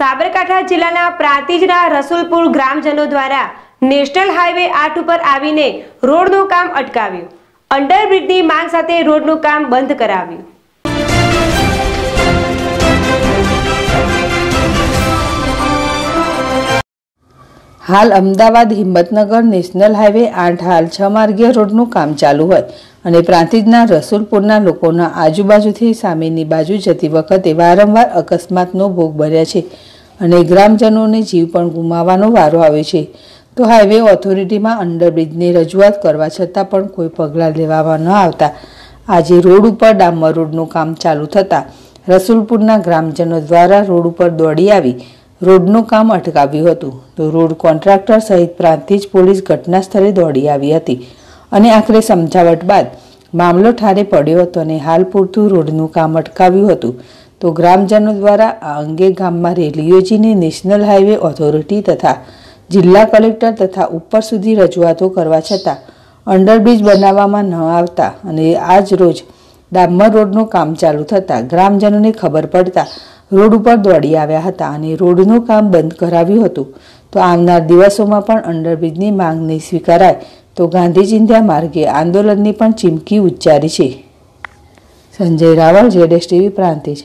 સાબરકાંઠા જિલ્લાના પ્રાંતિજના રસુલપુર ગ્રામજનો દ્વારા નેશનલ હાઈવે 8 ઉપર આવીને રોડનું કામ અટકાવ્યું. અંડરબ્રિજની માંગ સાથે રોડનું કામ બંધ કરાવ્યું. હાલ અમદાવાદ હિંમતનગર નેશનલ હાઈવે 8 હાલ 6 માર્ગીય રોડનું કામ ચાલુ હોય અને પ્રાંતિજના રસુલપુરના લોકોના આજુબાજુથી સામેની બાજુ જતી વખતે વારંવાર અકસ્માતનો ભોગ બન્યા છે અને ગ્રામજનોને જીવ પણ ગુમાવવાનો વારો આવ્યો છે. તો હાઈવે ઓથોરિટીમાં અંડરબ્રિજની રજૂઆત કરવા છતાં પણ કોઈ પગલાં લેવામાં ન આવતા આજે રોડ ઉપર ડામર રોડનું કામ ચાલુ થતાં રસુલપુરના ગ્રામજનો દ્વારા રોડ ઉપર દોડી આવી રોડનું કામ અટકાવ્યું હતું. તો રોડ કોન્ટ્રાક્ટર સહિત પ્રાંતિજ પોલીસ ઘટના સ્થળે દોડી આવી હતી અને આખરે સમજાવટ બાદ મામલો ઠારે પડ્યો હતો અને હાલ પૂરતું રોડનું કામ અટકાવ્યું હતું. તો ગ્રામજનો દ્વારા આ અંગે ગામમાં રેલી યોજીને નેશનલ હાઈવે ઓથોરિટી તથા જિલ્લા કલેક્ટર તથા ઉપર સુધી રજૂઆતો કરવા છતાં અંડરબ્રિજ બનાવવામાં ન આવતા અને આજ રોજ ડામર રોડનું કામ ચાલુ થતાં ગ્રામજનોને ખબર પડતા રોડ ઉપર દોડી આવ્યા હતા અને રોડનું કામ બંધ કરાવ્યું હતું. તો આવનાર દિવસોમાં પણ અંડરબ્રિજની માંગ નહીં સ્વીકારાય તો ગાંધી ચિંધ્યા માર્ગે આંદોલનની પણ ચીમકી ઉચ્ચારી છે. સંજય રાવલ, ZSTV, પ્રાંતિજ.